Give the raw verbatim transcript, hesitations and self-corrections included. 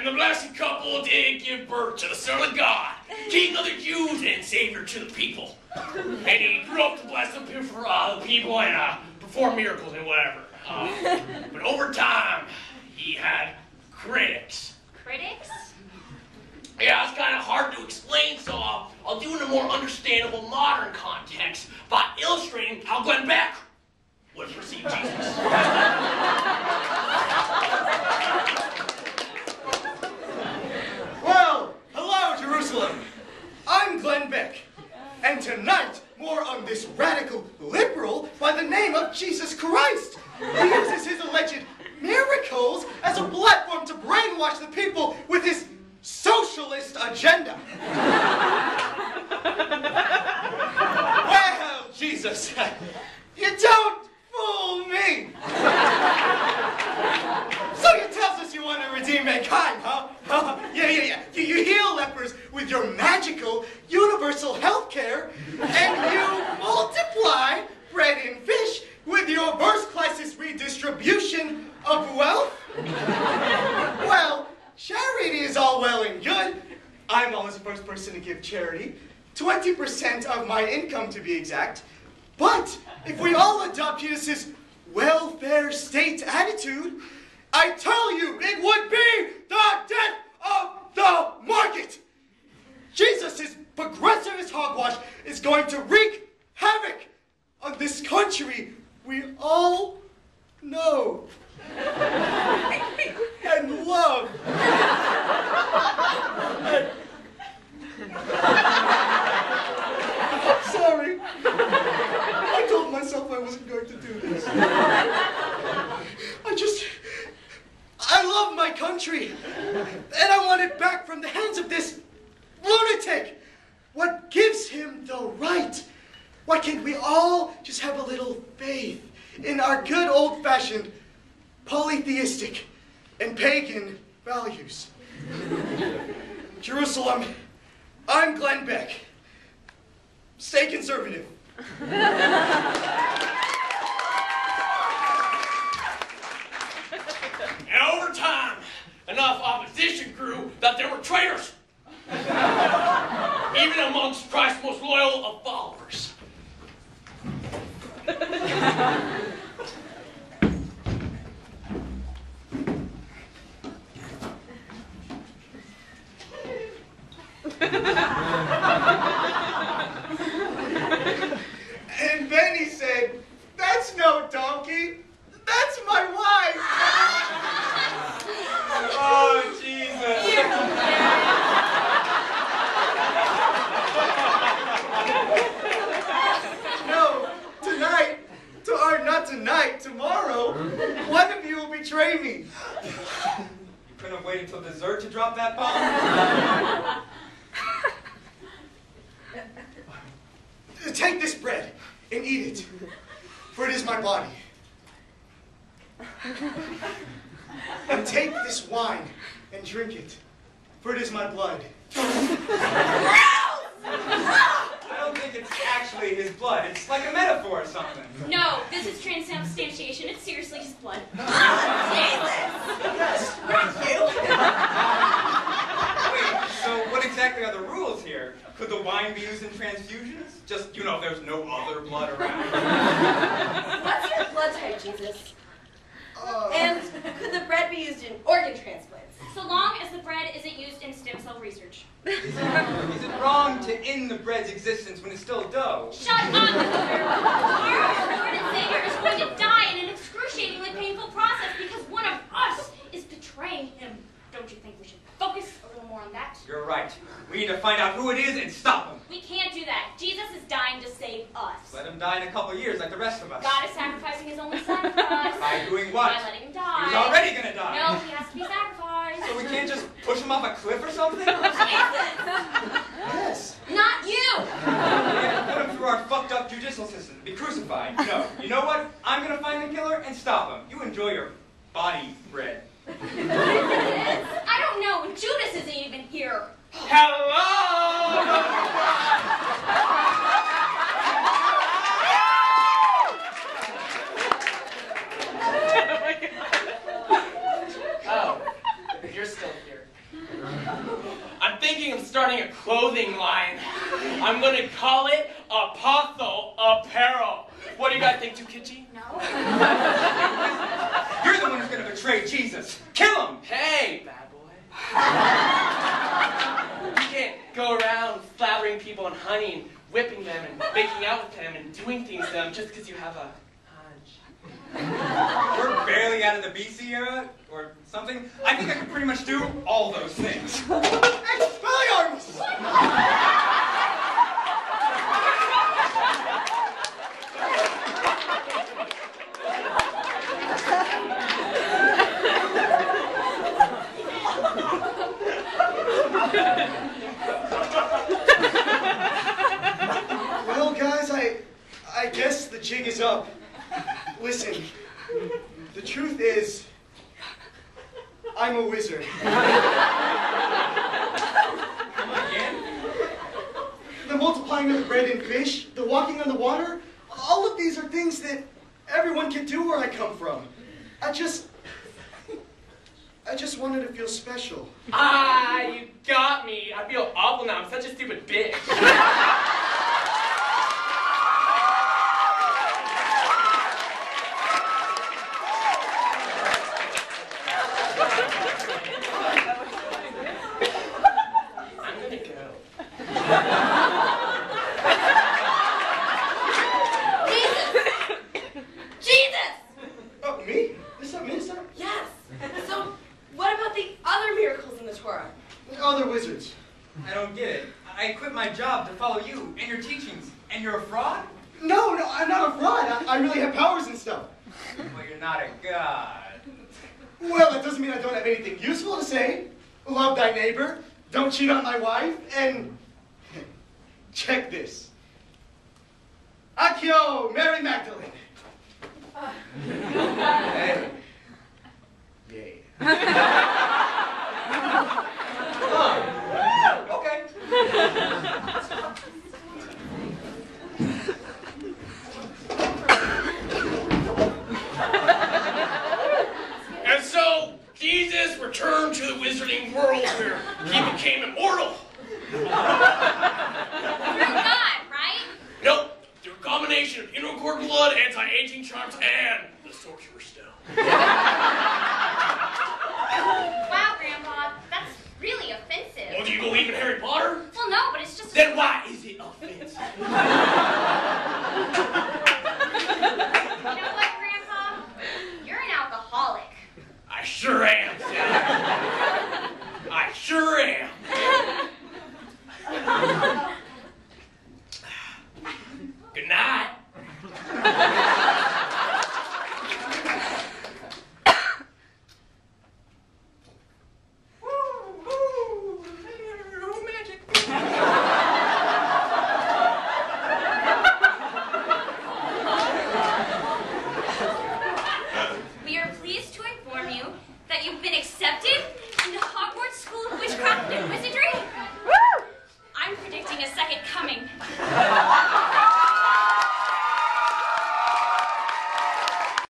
And the blessed couple did give birth to the Son of God, King of the Jews and Savior to the people. And he grew up to bless the people and uh, perform miracles and whatever. Uh, but over time, he had critics. Critics? Yeah, it's kind of hard to explain, so uh, I'll do it in a more understandable modern context by illustrating how Glenn Beck would have received Jesus. Well, hello, Jerusalem. I'm Glenn Beck, and tonight, more on this radical liberal by the name of Jesus Christ, who uses his alleged miracles as a platform to brainwash the people with his socialist agenda. Well, Jesus, you don't fool me. So you tells us you want to redeem mankind, huh? Yeah, yeah, yeah. You, you heal lepers with your magical universal health care, and you multiply bread and fish with your first classist redistribution of wealth. Well, charity is all well and good. I'm always the first person to give charity, twenty percent of my income to be exact. But if we all adopt Jesus' welfare state attitude, I tell you, it would be the death of the market. Jesus' progressivist hogwash is going to wreak havoc on this country we all know and love. And I'm sorry. I told myself I wasn't going to do this. I just, I love my country, and I want it back from the hands of this lunatic. What gives him the right? Why can't we all just have a little faith in our good old-fashioned polytheistic and pagan values? Jerusalem, I'm Glenn Beck. Stay conservative. And over time, enough opposition grew that there were traitors, even amongst Christ's most loyal of followers. And then he said, "That's no donkey, that's my wife." Oh, Jesus. No, tonight, to, or not tonight, tomorrow, one of you will betray me. You couldn't have waited until dessert to drop that bomb? "Take this bread and eat it, for it is my body. And take this wine and drink it, for it is my blood." I don't think it's actually his blood. It's like a metaphor or something. No, this is transubstantiation. It's seriously his blood. Jesus! Yes, thank you. Wait, so what exactly are the rules here? Could the wine be used in transfusions? Just, you know, there's no other blood around. What's your blood type, Jesus? Uh, and could the bread be used in organ transplants? So long as the bread isn't used in stem cell research. Is it wrong to end the bread's existence when it's still dough? Shut up, Luther! Our Lord and Savior is going to die in an excruciatingly painful process because one of us is betraying him. Don't you think we should focus a little more on that? You're right. We need to find out who it is and stop him. We can't do that. Jesus is dying to save us. Let him die in a couple of years like the rest of us. God is sacrificing his only son for us. By doing what? By letting him die. He's already going to die. No, he has to be sacrificed. So we can't just push him off a cliff or something? Jesus! Yes. Not you! Yeah, put him through our fucked up judicial system to be crucified. No. You know what? I'm going to find the killer and stop him. You enjoy your body bread. I don't know. Judas isn't even here. Hello! Oh, you're still here. starting a clothing line. I'm going to call it Apostle Apparel. What do you guys think? Too kitschy? No. You're the one who's going to betray Jesus. Kill him! Hey, bad boy. You can't go around flowering people and honey and whipping them and making out with them and doing things to them just because you have a... We're barely out of the B C era, or something. I think I can pretty much do all those things. Expelliarmus! Well, guys, I, I guess the jig is up. Listen, the truth is, I'm a wizard. Come again? The multiplying of the bread and fish, the walking on the water, all of these are things that everyone can do where I come from. I just, I just wanted to feel special. Ah, you got me. I feel awful now. I'm such a stupid bitch. Cheat on my wife, and check this. Accio, Mary Magdalene. Uh. Hey. Yay. Huh. Okay. And so, Jesus returned to the wizarding world where he became immortal. Through God, right? Nope. Through a combination of intercord blood, anti-aging charms, and the sorcerer's stone. Wow, Grandpa, that's really offensive. Well, do you believe in Harry Potter? Well, no, but it's just... Then why?